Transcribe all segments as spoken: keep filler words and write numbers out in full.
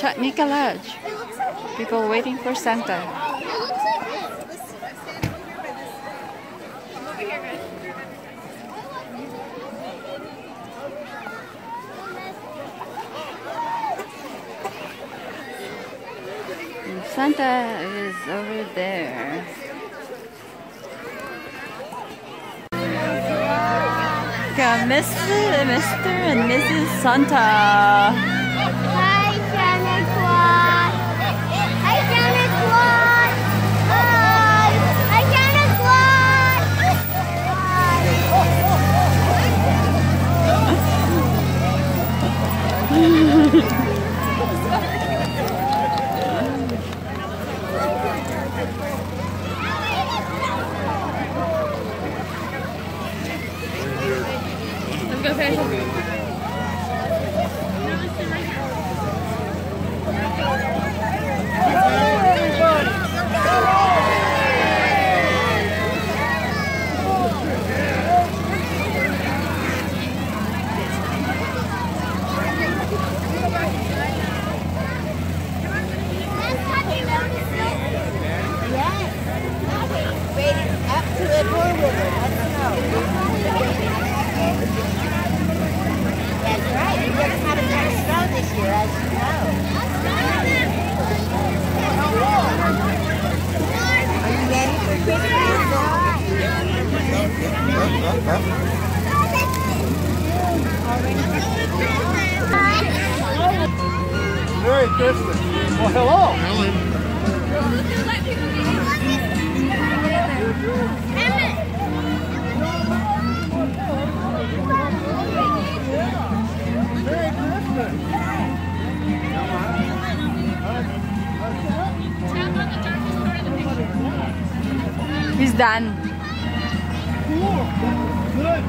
Chatanika Lodge. People waiting for Santa. And Santa is over there. Got Mister and Mister and Missus Santa. Merry Christmas. Well, hello. Alan. Merry Christmas. He's done. Good.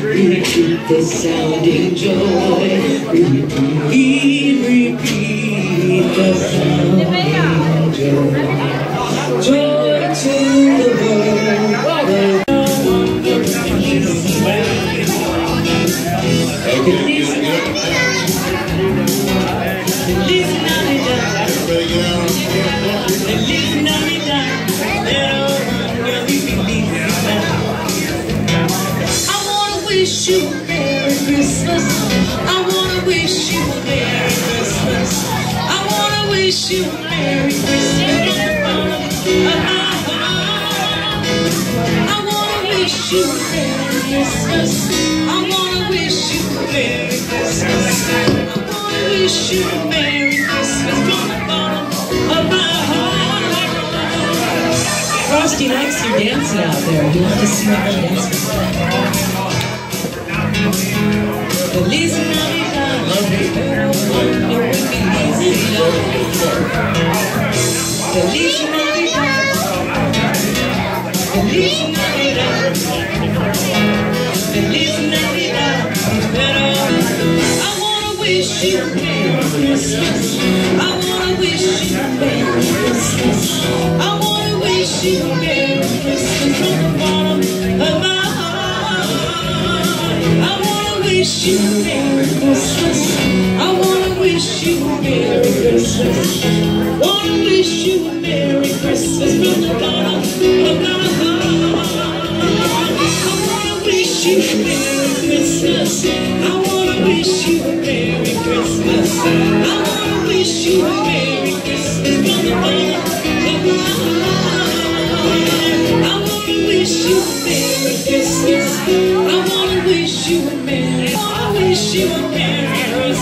Repeat the sounding joy. Repeat, repeat the sounding joy. Joy to the world. No one looks at you. Feliz Navidad. Feliz Navidad. Feliz Navidad. I wish you a Merry Christmas. I wanna wish you a Merry Christmas. I wanna wish you a Merry Christmas. I wanna wish you a Merry Christmas. I wanna wish you a Merry Christmas. I wanna wish you a Merry Christmas from the bottom of my heart. Frosty likes your dancing out there. You want to see my dance? Feliz Navidad, Feliz Navidad, Feliz Navidad, Feliz Navidad. I wanna wish you a Merry Christmas. I wanna wish you a Merry Christmas. I wanna wish you a Merry Christmas from the bottom of my heart. I I wish you a Merry Christmas. I wanna wish you a Merry Christmas. I wanna wish you a Merry Christmas from the bottom of my heart. I wanna wish you a Merry Christmas. I wanna wish you a Merry Christmas. I wanna wish you a Merry Christmas from the bottom of my heart. I wanna wish you a Merry Christmas. I wanna wish you a Merry Christmas. I wanna wish you a Merry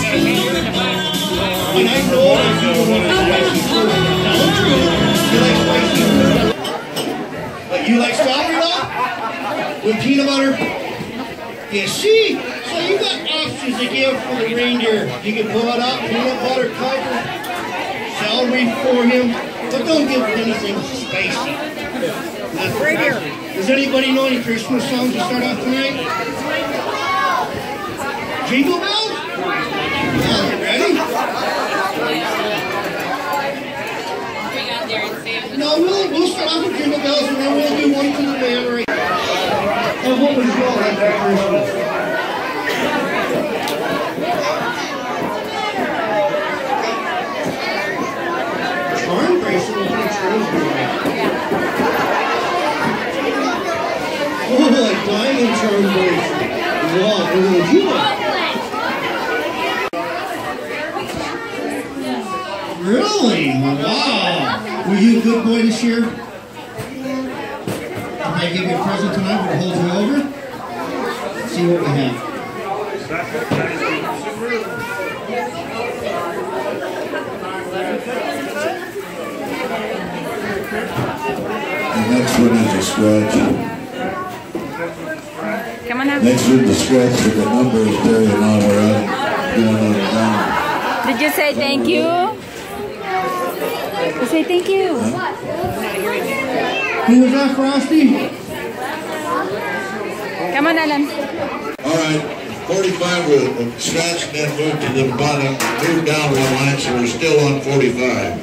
Christmas. When I roll, I go when I actually do it. Now, the truth, you like spicy food. But you like strawberry lot? With peanut butter? Yeah, see? So you got options to give for the reindeer. You can pull it out, peanut butter, cover, celery for him. But don't give him anything spicy. That's reindeer. Does anybody know any Christmas songs to start off tonight? Jingle bells? Yeah, ready? No, we'll, we'll start off with Jingle Bells and then we'll do one from the family. And what was wrong with that Christmas? Really? Wow. Were you a good boy this year? If I give you a present tonight, we'll hold you over. Let's see what we have. The next one is a scratch. Come on now. Next one is a scratch, but the number is very long. We're out. We're out. Did you say thank you? I say thank you. Who was that, Frosty? Come on, Alan. All right, forty-five was scratched, then moved to the bottom, moved down one line, so we're still on forty-five.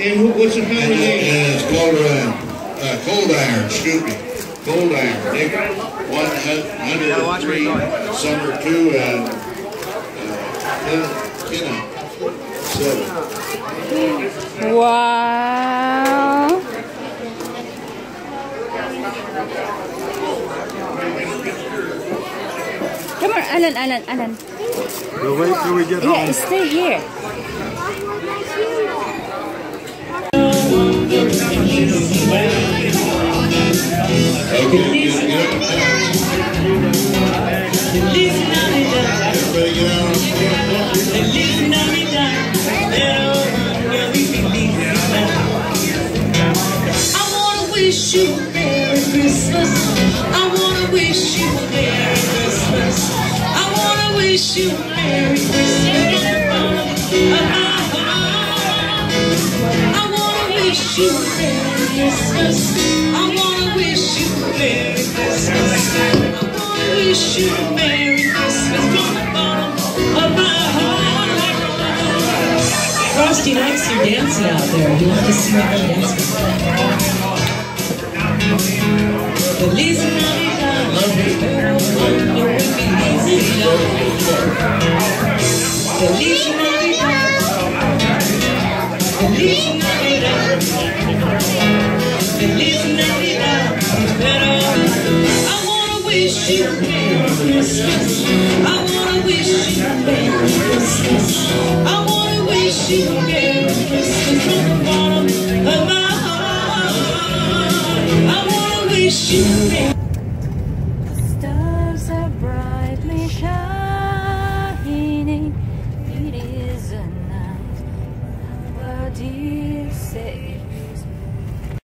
And what's the family name? And it's Cold Iron. Uh, Cold Iron, excuse me. Cold Iron. Nick, one hundred three, Summer two, and uh, you know. Wow. Come on, Alan, Alan, Alan. We'll wait till we get home. Yeah, stay here. Feliz Navidad. Feliz Navidad. I wanna wish you a Merry Christmas. I wanna wish you a Merry Christmas. I wanna wish you a Merry Christmas. I wanna wish you a Merry Christmas. I wanna wish you a Merry Christmas. I wanna wish you a Merry Christmas from the bottom of my heart. Frosty likes your dancing out there. You want to see me dance? Feliz Navidad, you're with me, Feliz Navidad. Feliz Navidad, Feliz Navidad, Feliz Navidad, I wanna wish you a Merry Christmas. I wanna wish you a Merry Christmas. I wanna wish you a Merry Christmas from the bottom of my heart. I wanna wish you a Merry